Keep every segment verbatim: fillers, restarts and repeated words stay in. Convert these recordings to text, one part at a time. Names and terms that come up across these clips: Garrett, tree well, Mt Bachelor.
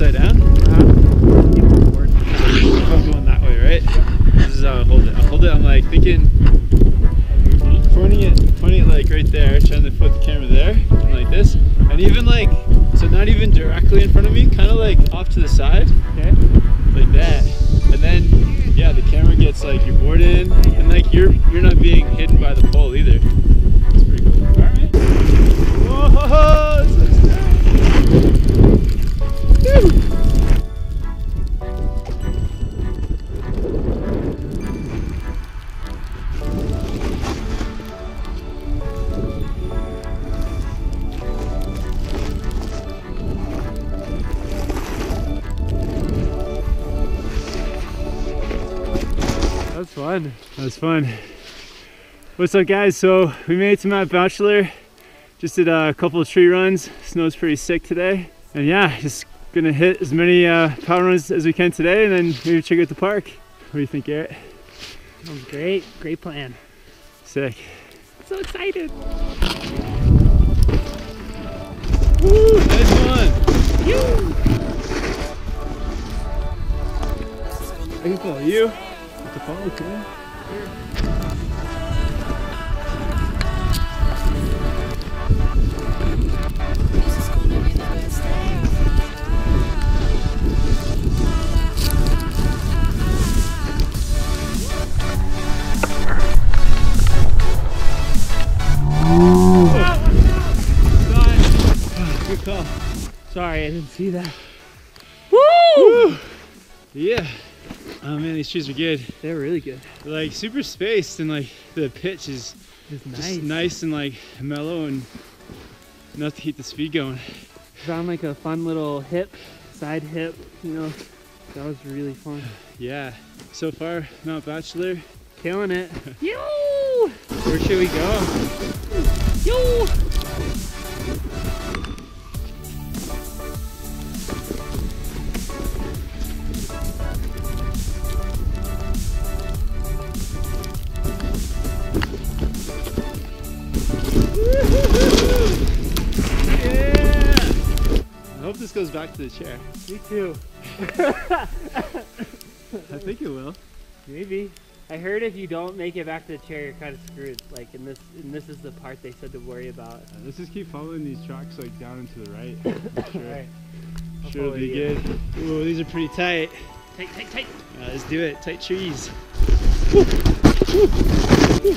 upside down? Uh-huh. Keep it forward. So I'm going that way, right? Yeah. This is how I hold it. I hold it, I'm like thinking, pointing it, pointing it like right there, trying to put the camera there, and like this. And even like, so not even directly in front of me, kind of like off to the side. Okay. Like that. And then, yeah, the camera gets like your board in, and like you're, you're not being hidden by the pole either. It's pretty cool. Alright. Whoa! This looks That's fun. That's fun. What's up, guys? So we made it to Mount Bachelor. Just did a couple of tree runs. Snow's pretty sick today. And yeah, just gonna hit as many uh, power runs as we can today, and then maybe check out the park. What do you think, Garrett? Sounds great. Great plan. Sick. I'm so excited. Woo! Nice one. You. I can follow you. To follow, okay. Oh, good call. Sorry, I didn't see that. Woo! Woo! Yeah. Oh man, these trees are good. They're really good. They're like super spaced, and like the pitch is just nice. nice and like mellow and enough to keep the speed going. Found like a fun little hip, side hip, you know. That was really fun. Yeah. So far, Mount Bachelor. Killing it. Yo! Where should we go? Yo! This goes back to the chair. Me too. I think it will. Maybe. I heard if you don't make it back to the chair, you're kind of screwed. Like, and this, and this is the part they said to worry about. Yeah, let's just keep following these tracks like down and to the right. Sure. All right. Sure, it'll be good. You. Ooh, these are pretty tight. Tight, tight, tight. Uh, let's do it. Tight trees. Woo. Woo. Woo.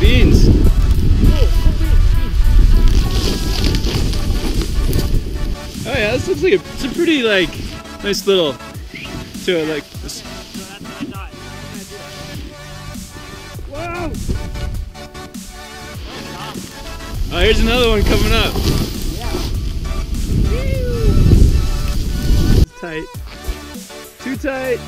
Beans. Oh, yeah, this looks like a, it's a pretty, like, nice little to it, like this. Whoa! Oh, here's another one coming up. Yeah. It's tight. Too tight.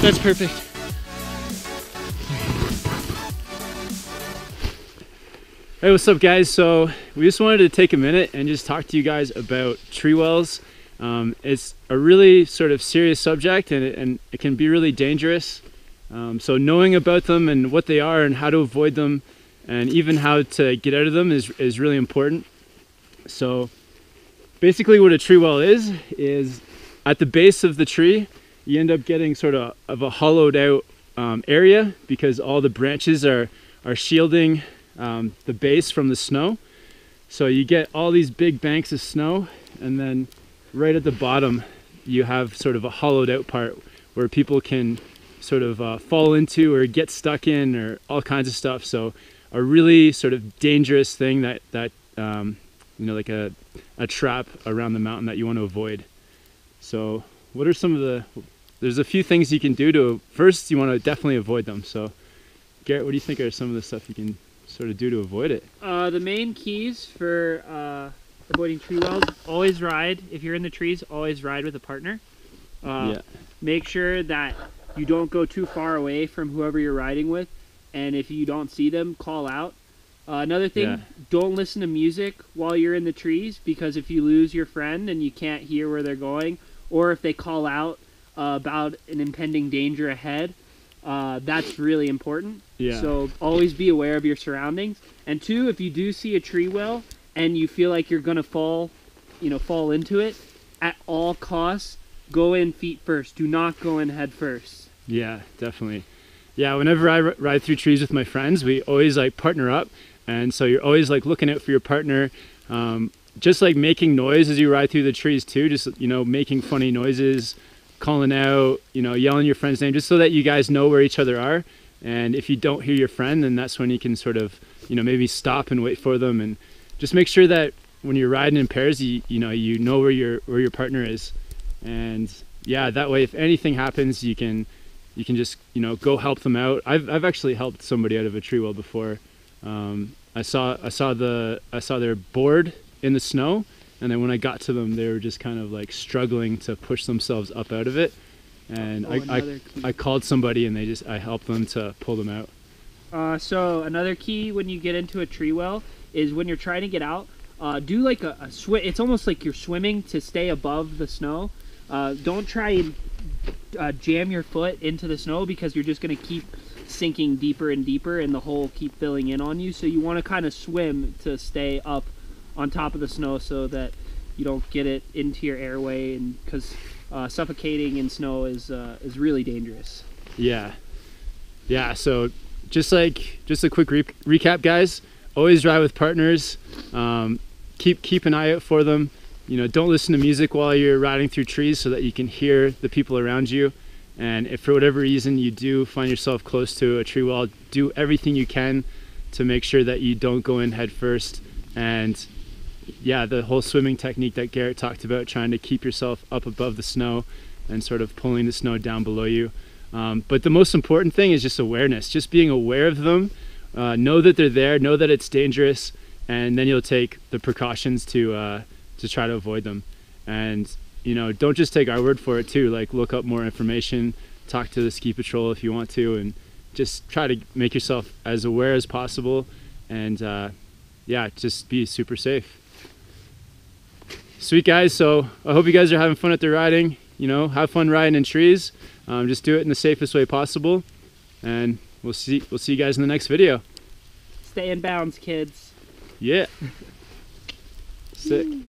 That's perfect. Hey, what's up, guys? So we just wanted to take a minute and just talk to you guys about tree wells. Um, it's a really sort of serious subject, and it, and it can be really dangerous. Um, so knowing about them and what they are and how to avoid them and even how to get out of them is, is really important. So basically what a tree well is, is at the base of the tree, you end up getting sort of, of a hollowed out um, area because all the branches are, are shielding um, the base from the snow. So you get all these big banks of snow, and then right at the bottom, you have sort of a hollowed out part where people can sort of uh, fall into or get stuck in or all kinds of stuff. So a really sort of dangerous thing that, that um, you know, like a, a trap around the mountain that you want to avoid. So what are some of the, there's a few things you can do to, first you want to definitely avoid them. So Garrett, what do you think are some of the stuff you can sort of do to avoid it? Uh, the main keys for uh, avoiding tree wells, always ride, if you're in the trees, always ride with a partner. Uh, yeah. Make sure that you don't go too far away from whoever you're riding with, and if you don't see them, call out. Uh, another thing, yeah. Don't listen to music while you're in the trees, because if you lose your friend and you can't hear where they're going, or if they call out uh, about an impending danger ahead, uh, that's really important. Yeah. So always be aware of your surroundings. And two, if you do see a tree well and you feel like you're gonna fall, you know, fall into it, at all costs, go in feet first. Do not go in head first. Yeah, definitely. Yeah, whenever I r ride through trees with my friends, we always like partner up, and so you're always like looking out for your partner. Um, just like making noise as you ride through the trees too, just, you know, making funny noises, calling out, you know, yelling your friend's name, just so that you guys know where each other are. And if you don't hear your friend, then that's when you can sort of, you know, maybe stop and wait for them, and just make sure that when you're riding in pairs, you, you know, you know where your, where your partner is. And yeah, that way, if anything happens, you can, you can just, you know, go help them out. I've, I've actually helped somebody out of a tree well before. Um, I saw, I saw the, I saw their board in the snow, and then when I got to them, they were just kind of like struggling to push themselves up out of it. And oh, I, I, I called somebody, and they just, I helped them to pull them out. Uh, so another key when you get into a tree well is when you're trying to get out, uh, do like a, a swim. It's almost like you're swimming to stay above the snow. Uh, don't try and uh, jam your foot into the snow, because you're just going to keep sinking deeper and deeper, and the hole keep filling in on you. So you want to kind of swim to stay up on top of the snow so that you don't get it into your airway, and because uh, suffocating in snow is uh, is really dangerous. Yeah, yeah. So just like just a quick re recap, guys. Always ride with partners. Um, keep keep an eye out for them. You know, don't listen to music while you're riding through trees so that you can hear the people around you. And if for whatever reason you do find yourself close to a tree well, do everything you can to make sure that you don't go in head first. And yeah, the whole swimming technique that Garrett talked about, trying to keep yourself up above the snow and sort of pulling the snow down below you. Um, but the most important thing is just awareness, just being aware of them. Uh, know that they're there, know that it's dangerous, and then you'll take the precautions to, uh, to try to avoid them. And you know, don't just take our word for it too. Like, look up more information, talk to the ski patrol if you want to, and just try to make yourself as aware as possible. And uh, yeah, just be super safe. Sweet guys, so I hope you guys are having fun at the riding. You know, have fun riding in trees. Um, just do it in the safest way possible, and we'll see, we'll see you guys in the next video. Stay in bounds, kids. Yeah. Sick.